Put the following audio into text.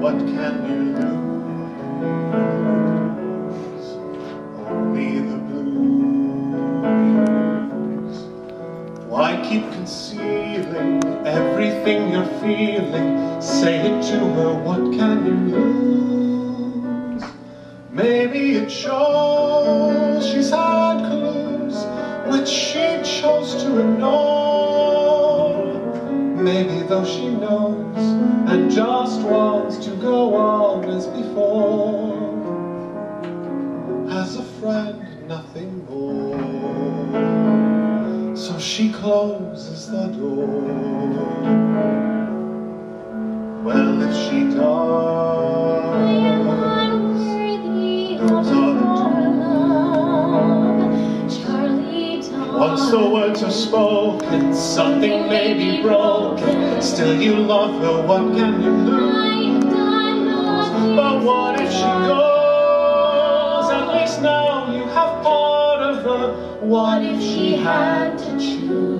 What can you lose? Only the blues. Why keep concealing everything you're feeling? Say it to her, what can you lose? Maybe it shows she's had clues which she chose to ignore. Maybe though she knows and just wants to go on as before, as a friend, nothing more. So she closes the door. Well, if she does, those are the two. Once the words are spoken, something may be broken. Still you love her, what can you lose? But what if she goes? At least now you have part of her. What if she had to choose?